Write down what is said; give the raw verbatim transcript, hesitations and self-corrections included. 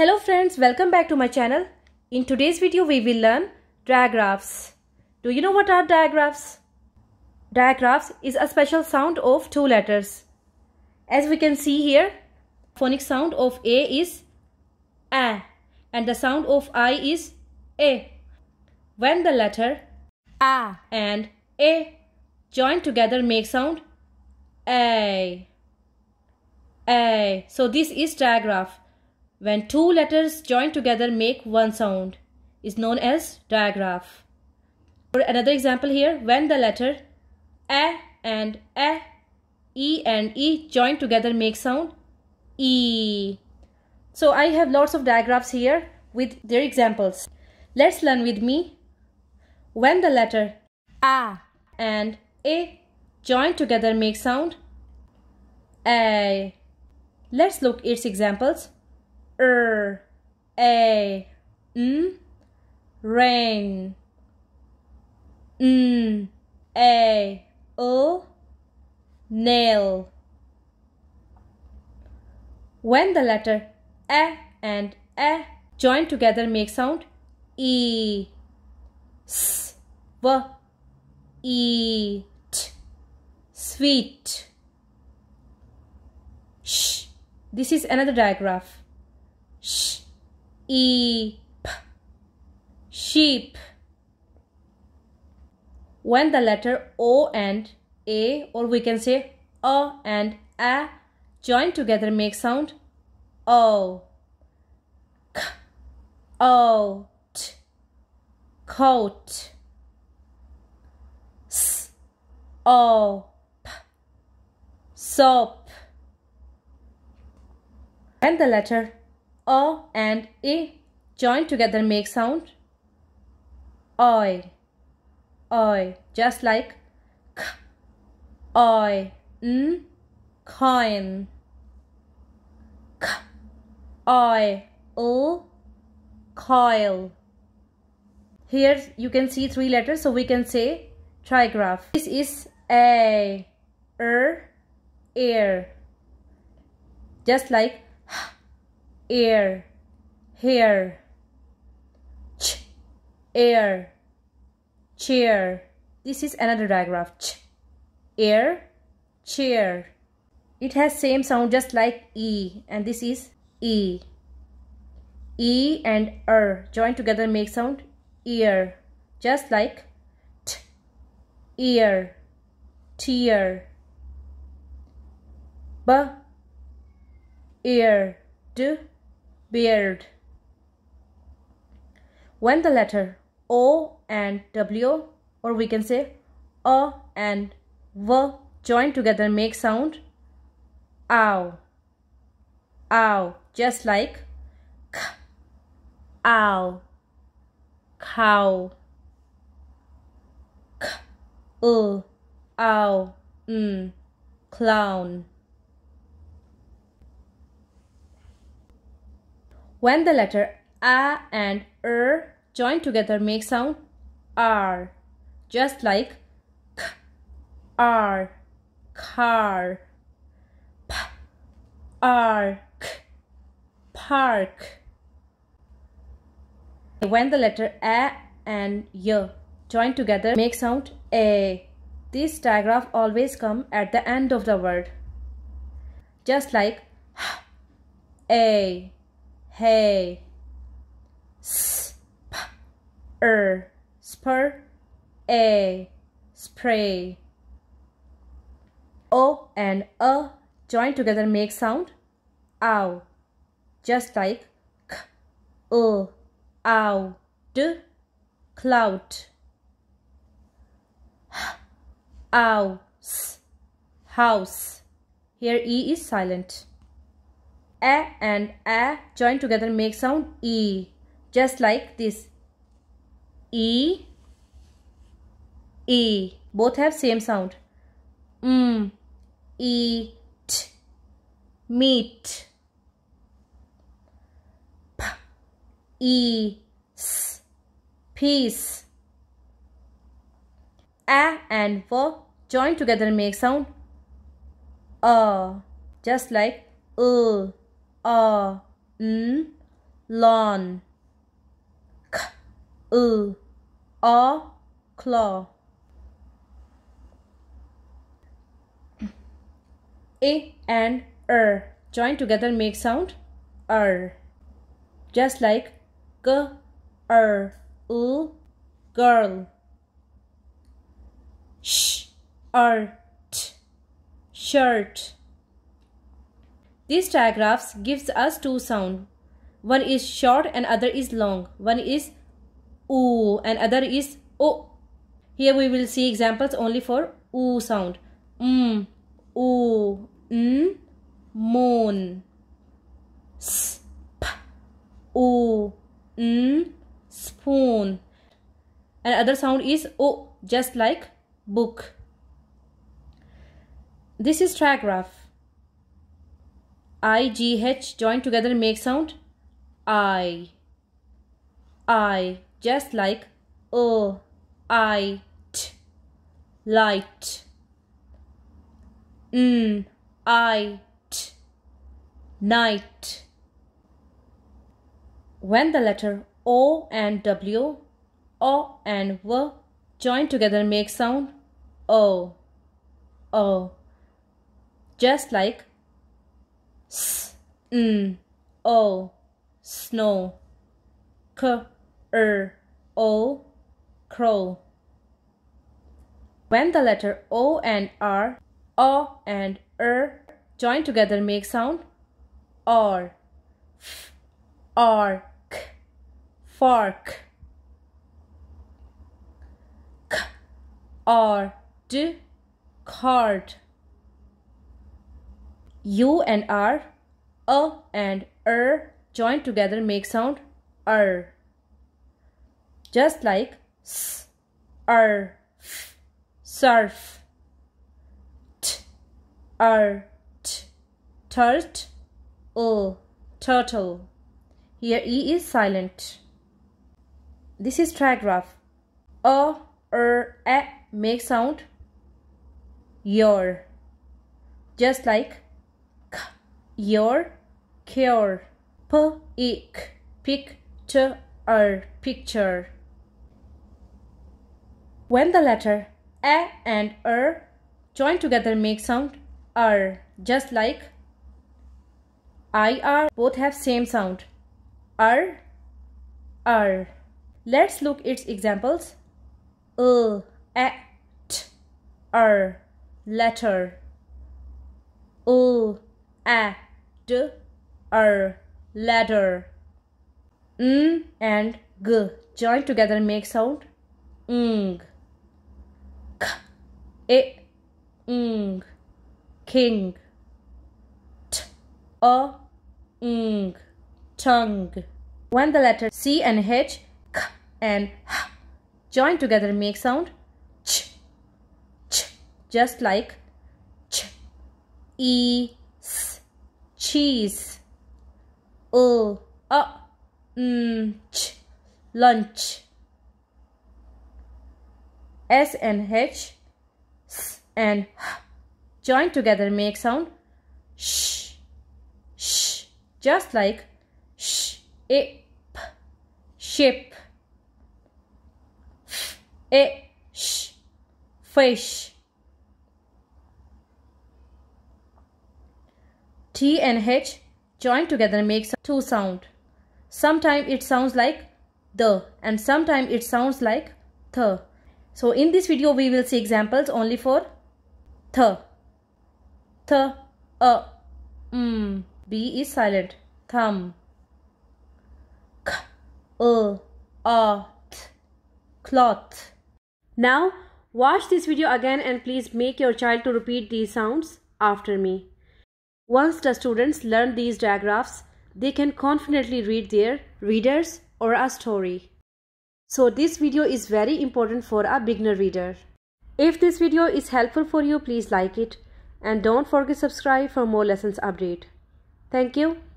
Hello friends, welcome back to my channel. In today's video we will learn digraphs. Do you know what are digraphs? Digraphs is a special sound of two letters. As we can see here, phonic sound of A is A and the sound of I is A. When the letter A and A join together make sound A. A. So this is digraph. When two letters join together make one sound is known as digraph. For another example here, when the letter A and A, E and E join together make sound E. So I have lots of digraphs here with their examples. Let's learn with me. When the letter A and A join together make sound A. Let's look at its examples. R, A, N, rain. N, A, O, nail. When the letter A and A join together make sound E. S, W, eat, sweet. Sh, this is another digraph. Sh, E, P, sheep. When the letter O and A, or we can say O and A, join together make sound O. K, O, T, coat. S, O, P, soap. When the letter O and A join together make sound Oi. Oi. Just like K. Oi. N. Coin. K. Oi. O. Coil. Here you can see three letters, so we can say trigraph. This is A. Er. Air. Just like H. Air, hair. Ch, air, chair. This is another digraph. Ch, air, chair. It has same sound just like E, and this is E. E and R join together make sound ear, just like T, ear, tear. B, ear, D, beard. When the letter O and W, or we can say O and W join together make sound ow. Ow. Just like K. Ow. Cow. K. U. Ow. N. Clown. When the letter A and R join together make sound R, just like K, R, car. P, R, K, park. When the letter A and Y join together make sound A, this digraph always comes at the end of the word, just like H, A. Hey. Sp-er. Spur. A. Spray. O and A join together make sound ow. Just like K. U. Ow. D. Clout. H. Ow. S. House. Here E is silent. A and A join together make sound E, just like this. E, E, both have same sound. Mm, eat, meat. P, E, S, peace. A and V join together make sound A, just like U. A, N, lawn, c-u, o, claw, a and er joined together make sound er, just like g, er, u, girl, sh, er, t, shirt. These digraphs gives us two sounds. One is short and other is long. One is oo and other is o. Here we will see examples only for oo sound. Mm, oo, n, moon. S, p, oo, n, spoon. And other sound is o, just like book. This is trigraph. I, G, H joined together make sound I. I, just like O, I, T, light. N, I, T, night. When the letter O and W, O and W joined together make sound O, O, just like S, N, O, snow. K, R, O, crow. When the letter O and R, O and R join together make sound R. F, R, K, fork. K, R, D, card. U and R, O and R joined together make sound R, just like S, R, F, surf. T, R, T, turt, O, turtle. Here E is silent. This is trigraph. O, R, A make sound your, just like your, cure. P-I-C, pic-t-r, picture. When the letter A and R join together make sound R, just like I R, both have same sound R, R. Let's look its examples. L, A, T, R, letter. L, A, D, R, ladder. N and G joined together make sound ng. K, E, ng, king. T, O, ng, tongue. When the letter C and H, K and H joined together make sound ch, ch, just like ch, E, S, cheese. L, A, N, Ch, lunch. S and H, S and H join together make sound sh, sh, just like sh, E, P, ship. F, E, sh, fish. T and H joined together makes two sound. Sometimes it sounds like the and sometimes it sounds like th. So in this video we will see examples only for th. Th, a, mm, B is silent, thumb. K, l, a, th, cloth. Now watch this video again and please make your child to repeat these sounds after me. Once the students learn these digraphs, they can confidently read their readers or a story. So this video is very important for a beginner reader. If this video is helpful for you, please like it and don't forget to subscribe for more lessons update. Thank you.